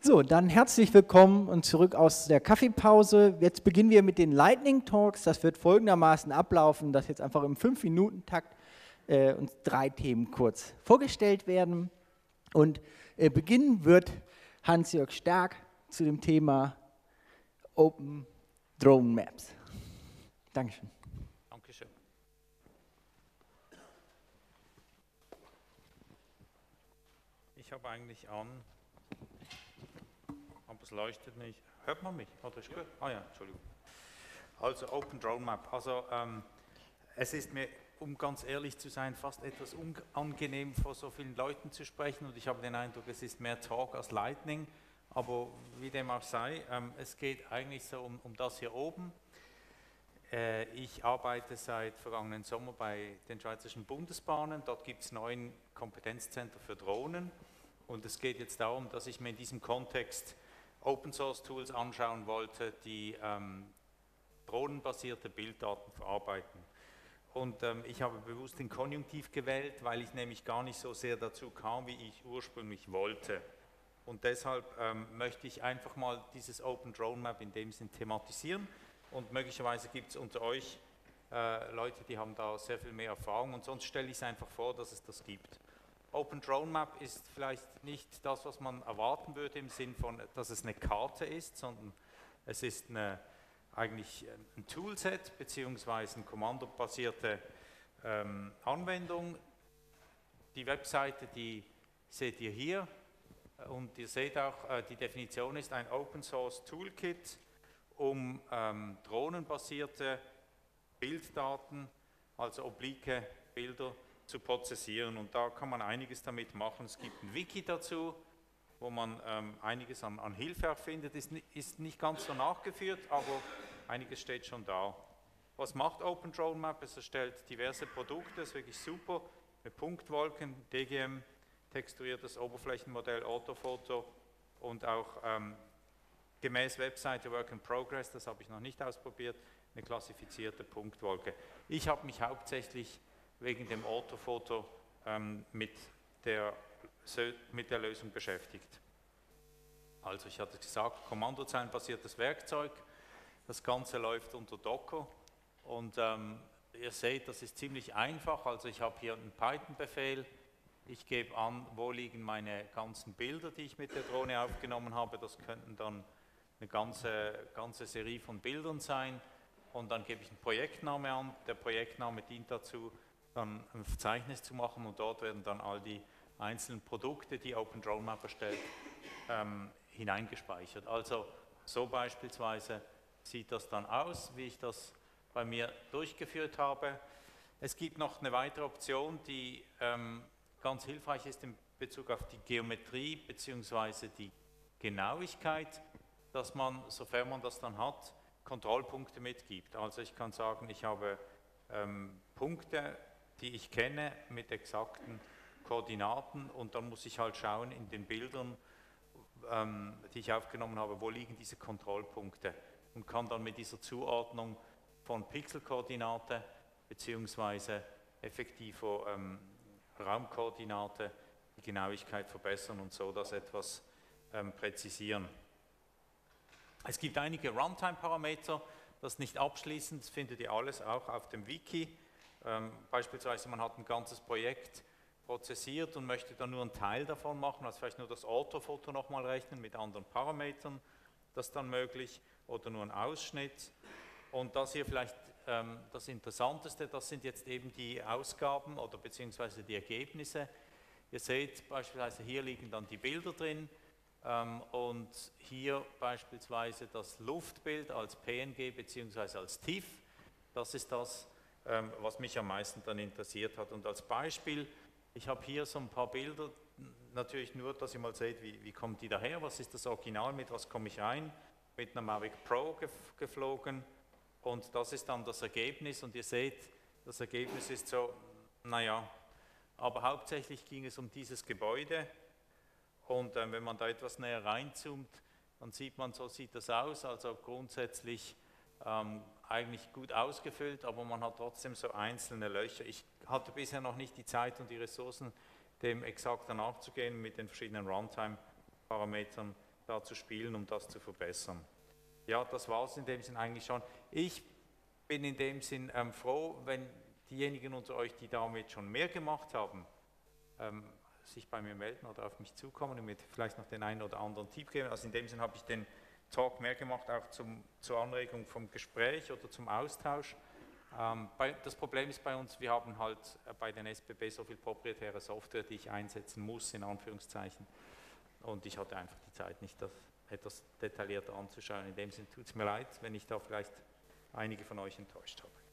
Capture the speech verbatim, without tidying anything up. So, dann herzlich willkommen und zurück aus der Kaffeepause. Jetzt beginnen wir mit den Lightning Talks. Das wird folgendermaßen ablaufen, dass jetzt einfach im fünf Minuten Takt äh, uns drei Themen kurz vorgestellt werden. Und äh, beginnen wird Hans-Jörg Stark zu dem Thema OpenDroneMaps. Dankeschön. Dankeschön. Ich habe eigentlich an... Aber es leuchtet nicht. Hört man mich? Oder ist gut? Ah ja, Entschuldigung. Also OpenDroneMap. Also ähm, es ist mir, um ganz ehrlich zu sein, fast etwas unangenehm, vor so vielen Leuten zu sprechen. Und ich habe den Eindruck, es ist mehr Talk als Lightning. Aber wie dem auch sei, ähm, es geht eigentlich so um, um das hier oben. Äh, ich arbeite seit vergangenen Sommer bei den Schweizerischen Bundesbahnen. Dort gibt es neun Kompetenzzentren für Drohnen. Und es geht jetzt darum, dass ich mir in diesem Kontext Open-Source-Tools anschauen wollte, die ähm, drohnenbasierte Bilddaten verarbeiten. Und ähm, ich habe bewusst den Konjunktiv gewählt, weil ich nämlich gar nicht so sehr dazu kam, wie ich ursprünglich wollte. Und deshalb ähm, möchte ich einfach mal dieses OpenDroneMap in dem Sinn thematisieren. Und möglicherweise gibt es unter euch äh, Leute, die haben da sehr viel mehr Erfahrung. Und sonst stelle ich es einfach vor, dass es das gibt. OpenDroneMap ist vielleicht nicht das, was man erwarten würde im Sinn von, dass es eine Karte ist, sondern es ist eine, eigentlich ein Toolset beziehungsweise eine kommandobasierte ähm, Anwendung. Die Webseite, die seht ihr hier und ihr seht auch, äh, die Definition ist ein Open Source Toolkit, um ähm, drohnenbasierte Bilddaten, also oblique Bilder, zu prozessieren, und da kann man einiges damit machen. Es gibt ein Wiki dazu, wo man ähm, einiges an, an Hilfe auch findet, ist, ist nicht ganz so nachgeführt, aber einiges steht schon da. Was macht OpenDroneMap? Es erstellt diverse Produkte, ist wirklich super, mit Punktwolken, D G M, texturiertes Oberflächenmodell, Orthofoto und auch ähm, gemäß Webseite Work in Progress, das habe ich noch nicht ausprobiert, eine klassifizierte Punktwolke. Ich habe mich hauptsächlich wegen dem Orthofoto ähm, mit, der, mit der Lösung beschäftigt. Also ich hatte gesagt, kommandozeilenbasiertes Werkzeug, das Ganze läuft unter Docker und ähm, ihr seht, das ist ziemlich einfach, also ich habe hier einen Python-Befehl, ich gebe an, wo liegen meine ganzen Bilder, die ich mit der Drohne aufgenommen habe, das könnten dann eine ganze, ganze Serie von Bildern sein, und dann gebe ich einen Projektname an, der Projektname dient dazu, dann ein Verzeichnis zu machen, und dort werden dann all die einzelnen Produkte, die OpenDroneMap erstellt, ähm, hineingespeichert. Also so beispielsweise sieht das dann aus, wie ich das bei mir durchgeführt habe. Es gibt noch eine weitere Option, die ähm, ganz hilfreich ist in Bezug auf die Geometrie bzw. die Genauigkeit, dass man, sofern man das dann hat, Kontrollpunkte mitgibt. Also ich kann sagen, ich habe ähm, Punkte, die ich kenne, mit exakten Koordinaten, und dann muss ich halt schauen in den Bildern, ähm, die ich aufgenommen habe, wo liegen diese Kontrollpunkte, und kann dann mit dieser Zuordnung von Pixelkoordinate bzw. effektiver ähm, Raumkoordinate die Genauigkeit verbessern und so das etwas ähm, präzisieren. Es gibt einige Runtime-Parameter, das nicht abschließend, das findet ihr alles auch auf dem Wiki. Beispielsweise man hat ein ganzes Projekt prozessiert und möchte dann nur einen Teil davon machen, also vielleicht nur das Orthofoto nochmal rechnen mit anderen Parametern, das ist dann möglich, oder nur einen Ausschnitt. Und das hier vielleicht ähm, das Interessanteste, das sind jetzt eben die Ausgaben oder beziehungsweise die Ergebnisse. Ihr seht beispielsweise, hier liegen dann die Bilder drin ähm, und hier beispielsweise das Luftbild als P N G beziehungsweise als TIFF, das ist das, was mich am meisten dann interessiert hat. Und als Beispiel, ich habe hier so ein paar Bilder, natürlich nur, dass ihr mal seht, wie, wie kommt die daher, was ist das Original, mit was komme ich rein, mit einer Mavic Pro geflogen, und das ist dann das Ergebnis, und ihr seht, das Ergebnis ist so, naja, aber hauptsächlich ging es um dieses Gebäude, und äh, wenn man da etwas näher reinzoomt, dann sieht man, so sieht das aus, also grundsätzlich ähm, eigentlich gut ausgefüllt, aber man hat trotzdem so einzelne Löcher. Ich hatte bisher noch nicht die Zeit und die Ressourcen, dem exakt nachzugehen mit den verschiedenen Runtime-Parametern, da zu spielen, um das zu verbessern. Ja, das war es in dem Sinn eigentlich schon. Ich bin in dem Sinn ähm, froh, wenn diejenigen unter euch, die damit schon mehr gemacht haben, ähm, sich bei mir melden oder auf mich zukommen und mir vielleicht noch den einen oder anderen Tipp geben. Also in dem Sinn habe ich den Talk mehr gemacht, auch zum, zur Anregung vom Gespräch oder zum Austausch. Ähm, bei, das Problem ist bei uns, wir haben halt bei den S B B so viel proprietäre Software, die ich einsetzen muss, in Anführungszeichen. Und ich hatte einfach die Zeit, nicht das etwas detaillierter anzuschauen. In dem Sinne tut es mir leid, wenn ich da vielleicht einige von euch enttäuscht habe.